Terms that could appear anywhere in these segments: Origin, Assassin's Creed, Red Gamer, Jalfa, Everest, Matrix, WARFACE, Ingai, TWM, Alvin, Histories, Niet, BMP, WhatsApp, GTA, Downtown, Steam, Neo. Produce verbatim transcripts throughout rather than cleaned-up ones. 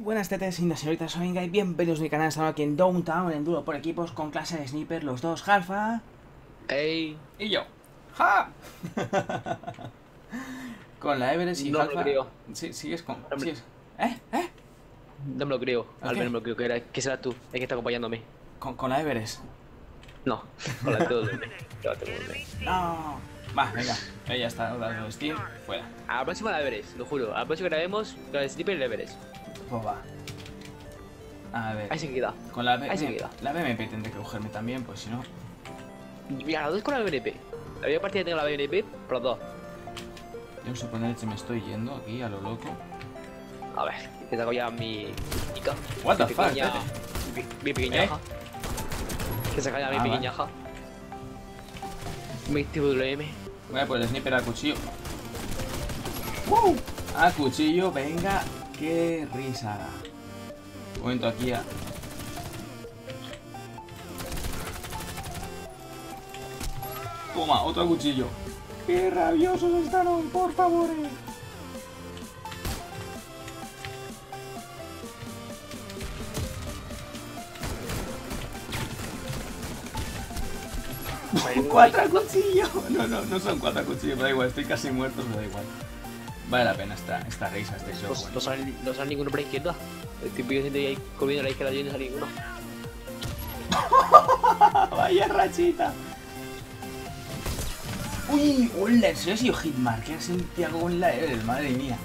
buenas tetes y señoritas, soy Ingai, bienvenidos a mi canal, estamos aquí en Downtown, en Enduro por equipos, con clase de sniper, los dos, Jalfa. Ey. Y yo. ¡Ja! Con la Everest y no Jalfa. No me lo creo. Sí, sigues con... No me... sigues. ¿Eh? ¿Eh? No me lo creo, Alvin, no me lo creo, que era, que será tú, el que está acompañándome. ¿Con, con la Everest? No, con la T W M. No. Va, venga, ya está, dando Steam, fuera. A la próxima la Everest, lo juro. A la próxima grabemos la sniper y la Everest. Pues va. A ver. Ahí se queda. Con la B Ahí se queda. La B M P tendré que cogerme también, pues si no. Mira, las dos con la B M P. La primera partida tengo la B M P, por las dos. Yo supongo que me estoy yendo aquí a lo loco. A ver, te saco ya mi. What the fuck? Mi pequeñaja. Que saca ya mi pequeñaja. Mi T W M. Voy a por el sniper a cuchillo. ¡Wow! A cuchillo, venga. ¡Qué risa! Un momento aquí a... Toma, otro cuchillo. ¡Qué rabiosos están, por favor! ¡Cuatro cuchillos! No, no, no son cuatro cuchillos, me da igual, estoy casi muerto, me da igual. Vale la pena esta, esta risa, este show. No, no, sale, no sale ninguno por la izquierda. El tipo yo siento ahí comiendo la izquierda y no sale ninguno. Vaya rachita. Uy, hola, ¿en serio he sido hitmarker? Santiago con la Ever, madre mía.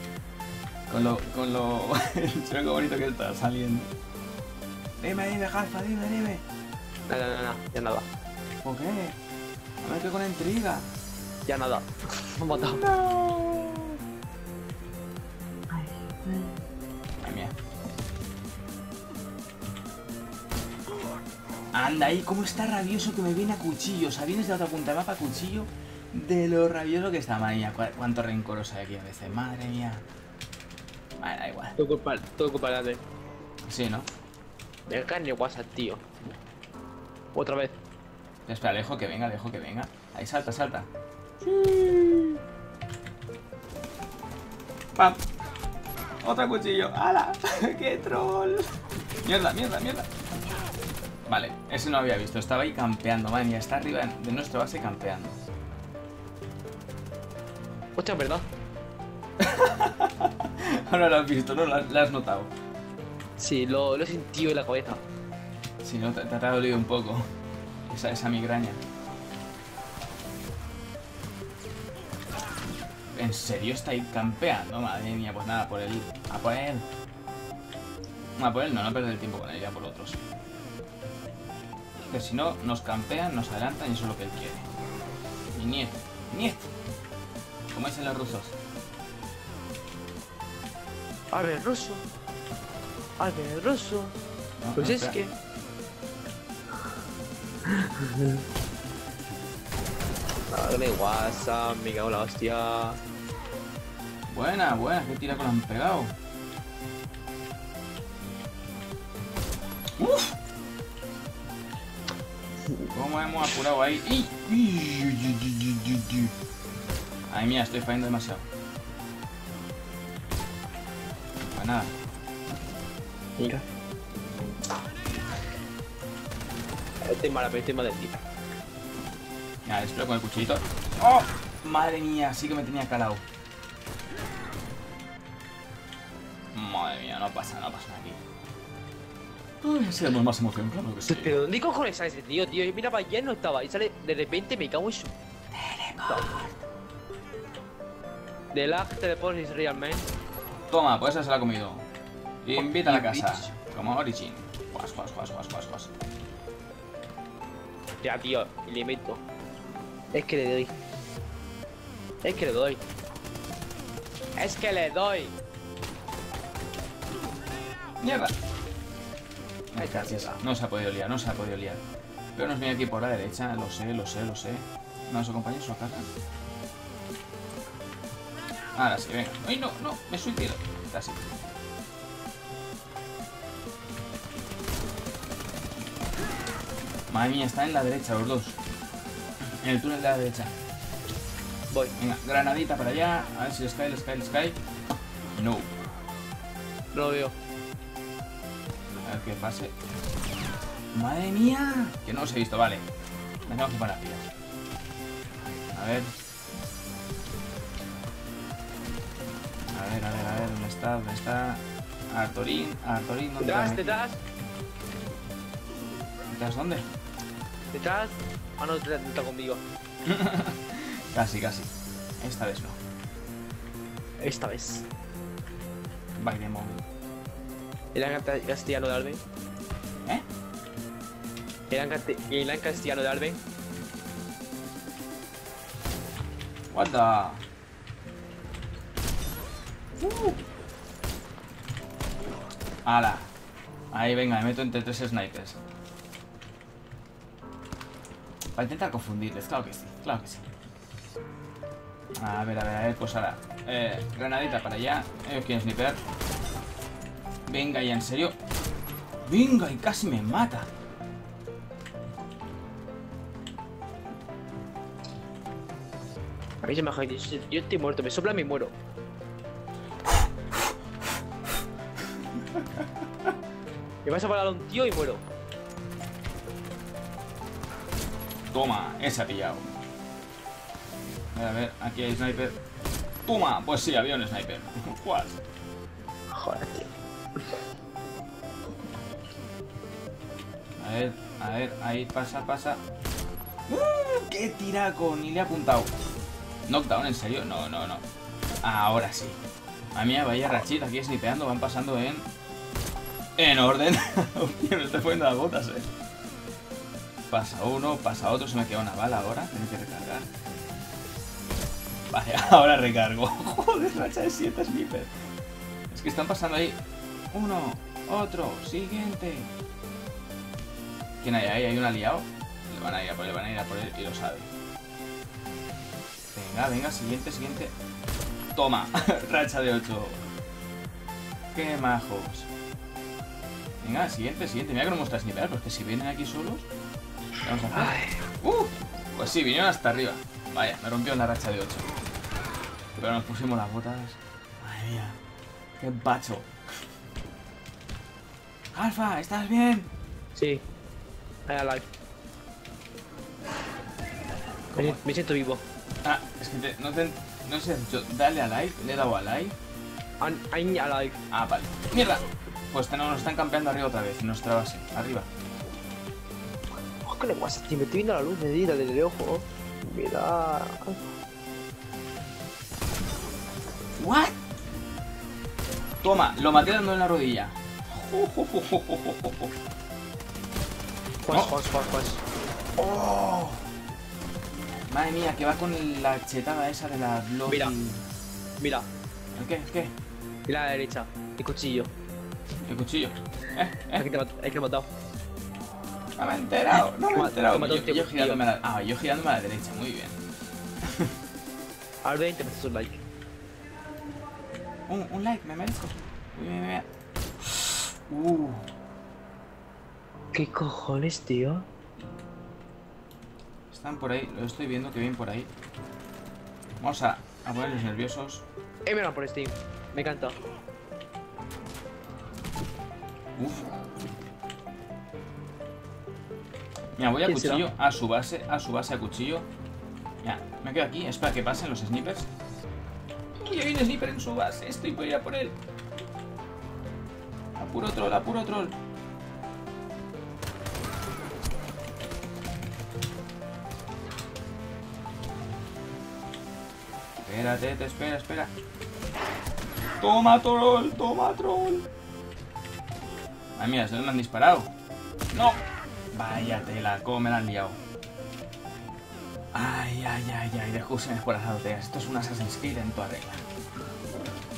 Con lo, con lo... el chueco bonito que está saliendo. Dime, dime, Jalfa, dime, dime. No, no, no, no, ya nada. ¿Por qué? A ver que con intriga. Ya nada. Me han matado. No. Anda ahí, cómo está rabioso que me viene a cuchillo. O sea, vienes de la otra punta de mapa a cuchillo. De lo rabioso que está, madre mía. Cuánto rencoroso hay aquí a veces, madre mía. Vale, da igual. Todo culpa, todo culpa de Alvin. Sí, ¿no? El carne WhatsApp, tío. Otra vez. Espera, lejos que venga, lejos que venga. Ahí salta, salta. Sí. ¡Pam! Otro cuchillo. ¡Hala! ¡Qué troll! Mierda, mierda, mierda. Vale, ese no lo había visto, estaba ahí campeando, madre mía, está arriba de nuestra base campeando. Hostia, ¿verdad? Ahora lo has visto, ¿no? Lo has, lo has notado. Sí, lo, lo he sentido en la cabeza. Sí, no, te, te ha dolido un poco esa, esa migraña. ¿En serio está ahí campeando? Madre mía, pues nada, por él. A por él. A por él no, no perder el tiempo con él, ya por otros. Que si no, nos campean, nos adelantan y eso es lo que él quiere. Y Niet, Niet, como dicen los rusos. A ver, ruso. A ver, ruso. No, pues no, es que... Dale WhatsApp, me cago en la hostia. Buena, buena, que tira con los pegado. Uff. Cómo hemos apurado ahí. Ay, mía, estoy fallando demasiado. Pues nada. Mira. Este es mala, pero este es mala de ti. Ya, espero con el cuchillito. ¡Oh! Madre mía, sí que me tenía calado. Madre mía, no pasa, no pasa aquí. Uy, sí, damos más emoción, claro que sí. Pero ¿dónde cojones sale ese tío, tío? Yo miraba ayer no estaba, y sale de repente, me cago en su... Teleport. The lag teleport is real, man. Toma, pues esa se la ha comido. Invita a la casa, bitch. Como Origin. Guas, guas, guas, guas, guas, guas. Ya, tío, le meto. Es que le doy. Es que le doy. Es que le doy. Mierda. No se ha podido liar, no se ha podido liar. Pero nos viene aquí por la derecha, lo sé, lo sé, lo sé. No nos acompañan, se lo atacan. Ahora sí, venga. ¡Ay, no, no! Me suicido. Está así. Madre mía, está en la derecha los dos. En el túnel de la derecha. Voy. Venga, granadita para allá. A ver si el Sky, el Sky, el Sky. No. No lo veo. que pase. ¡Madre mía! Que no os he visto, vale. Me tengo que parar pilas. A ver. A ver, a ver, a ver, ¿dónde está? ¿Dónde está? Artorín, Artorín, ¿dónde está? Detrás, detrás. ¿Dónde? Detrás. Ah, no, detrás está conmigo. Casi, casi. Esta vez no. Esta vez. Baile móvil. ¿Era en castellano de Alvin? ¿Eh? ¿Era en castellano de Alvin? What the... Uh. ¡Hala! Ahí, venga, me meto entre tres snipers. Para intentar confundirles, claro que sí, claro que sí. A ver, a ver, a ver, pues ahora. Eh, granadita para allá. Ellos quieren sniper. Venga, ya, en serio. Venga, y casi me mata. A mí se me ha jodido. Yo estoy muerto, me sopla y me muero. Me vas a parar a un tío y muero. Toma, ese ha pillado. A ver, a ver, aquí hay sniper. ¡Toma! Pues sí, había un sniper. ¿Cuál? Joder, tío. A ver, a ver, ahí pasa, pasa. ¡Uh! ¡Qué tiraco! Ni le he apuntado. Knockdown, en serio. No, no, no. Ahora sí. A mí, vaya rachita, aquí snipeando, van pasando en. En orden. Hostia, me estoy poniendo las botas, eh. Pasa uno, pasa otro, se me queda una bala ahora. Tengo que recargar. Vale, ahora recargo. Joder, racha de siete sniper. Es que están pasando ahí. Uno, otro, siguiente. ¿Quién hay ahí? ¿Hay un aliado? Le van a ir a por él, le van a ir a por él y lo sabe. Venga, venga, siguiente, siguiente. Toma, racha de ocho. Qué majos. Venga, siguiente, siguiente. Mira que no me gusta sniper, porque si vienen aquí solos. Vamos a hacer. Uh, pues sí, vinieron hasta arriba. Vaya, me rompió en la racha de ocho. Pero nos pusimos las botas. Madre mía. Qué bacho. Alfa, ¿estás bien? Sí. I alive. Me, me siento vivo. Ah, es que te, no te... No sé, yo dale a like, le he dado a like. I'm, I'm alive. Ah, vale. ¡Mierda! Pues tenemos, nos están campeando arriba otra vez, en nuestra base. Arriba. Oh, ¿qué le pasa, tío? Me estoy viendo la luz de vida desde el ojo. Mira. ¿What? Toma, lo maté dando en la rodilla. Oh, oh, oh, oh, oh, oh, oh. Pues, oh. Pues, pues, pues. Oh. Madre mía, que va con la chetada esa de la block. Mira, mira. ¿El qué? ¿El qué? Mira a la derecha, el cuchillo. ¿El cuchillo? ¿Eh? ¿Eh? El que te he matado. No me he enterado, no me he enterado. Yo, yo, yo girándome a la... Ah, yo girándome a la derecha, muy bien. Ahora te mereces un like. Un, un like, me merezco. Uy, me, me... Uh. ¿Qué cojones, tío? Están por ahí, lo estoy viendo que vienen por ahí. Vamos a, a ponerlos nerviosos. Eh, mira por Steam, me encanta. Uf. Mira, voy a cuchillo, será? a su base, a su base a cuchillo. Ya, me quedo aquí, espera que pasen los snipers. Uy, hay un sniper en su base, estoy por ir a por él. Apuro troll, apuro troll. Espérate, te espera, espera. Toma troll, toma troll. Ay, mira, se me han disparado. No. Vaya tela, cómo me la han liado. Ay, ay, ay, ay, de justo en escuelas azoteas. Esto es un Assassin's Creed en toda regla.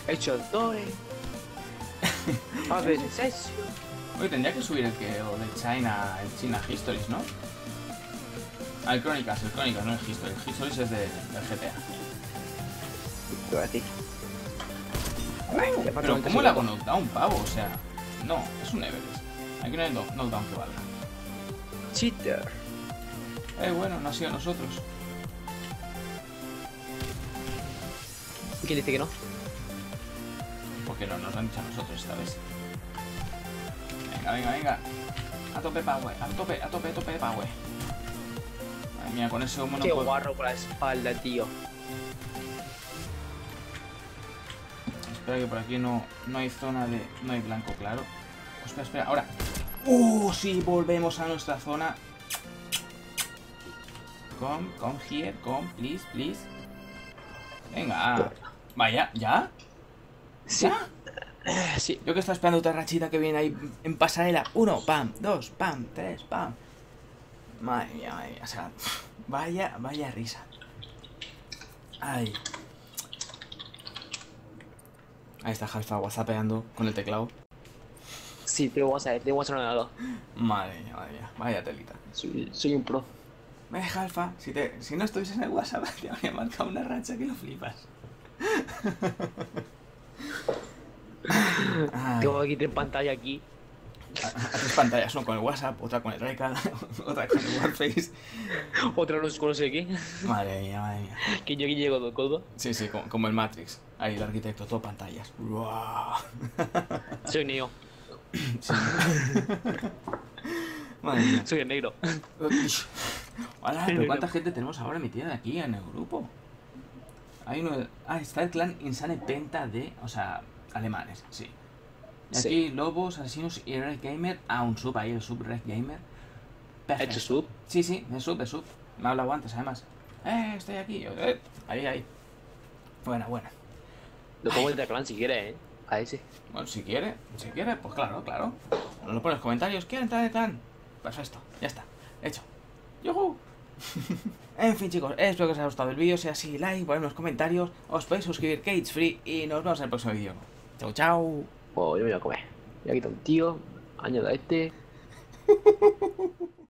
Hecho el doble. A ver, es eso. Oye, tendría que subir el que o de China, el China Histories, ¿no? Ah, el Crónicas, el Crónicas, no el Histories. El Histories es de, del G T A. Te voy a decir. Uh, pero ¿cómo la con knockdown, pavo? O sea, no, es un Everest. Aquí no hay knockdown que valga. Cheater. Eh, bueno, no ha sido nosotros. ¿Y quién dice que no? Porque no nos lo han dicho a nosotros esta vez. Venga, Venga, venga, venga. A tope power, a tope, a tope, a tope power. Ay, mira, con ese humo no puedo. Qué guarro por la espalda, tío. Espera que por aquí no, no hay zona de... No hay blanco, claro. Espera, espera, ahora. ¡Uh! Sí, volvemos a nuestra zona. Come, come here, come, please, please. Venga. Vaya, ¿ya? ¿Sí? ¿Ya? Sí. Yo que estaba esperando otra rachita que viene ahí en pasarela. Uno, pam, dos, pam, tres, pam. Madre mía, madre mía. O sea, vaya, vaya risa. Ay. Ahí está Jalfa whatsappeando con el teclado. Sí, tengo WhatsApp, tengo WhatsApp ordenado. Madre mía, madre mía. Vaya telita. Soy, soy un pro. Ve, Jalfa, si, te, si no estuvieses en el WhatsApp te habría marcado una racha que lo flipas. Tengo aquí tres pantallas aquí. A, a tres pantallas, son con el WhatsApp, otra con el Raycard, otra con el Warface. Otra no se conoce aquí. Madre mía, madre mía. Que yo aquí llego de codo. Sí, sí, como, como el Matrix. Ahí el arquitecto, todo pantallas. Wow. Soy Neo. Sí. Madre mía. Soy el negro. Hola, pero ¿cuánta gente tenemos ahora metida aquí en el grupo? Hay uno de... Ah, está el clan Insane Penta de... O sea, alemanes, sí. Y aquí, sí. Lobos, Asesinos y Red Gamer. Ah, un sub, ahí el sub Red Gamer. ¿Ha hecho sub? Sí, sí, es sub, es sub. Me ha hablado antes, además. Eh, estoy aquí. Yo, eh. Ahí, ahí. Buena, buena. Lo pongo en el clan si quiere, eh. Ahí sí. Bueno, si quiere, si quiere, pues claro, claro. Nos lo pones en los comentarios. ¿Quieren entrar en el clan? Pues esto, ya está. Hecho. ¡Yuhu! En fin, chicos, espero que os haya gustado el vídeo. Si es así, like, poned en los comentarios. Os podéis suscribir, Cage Free. Y nos vemos en el próximo vídeo. Chau, chau. Oh, yo me voy a comer. Voy a quitar un tío. Añado a este.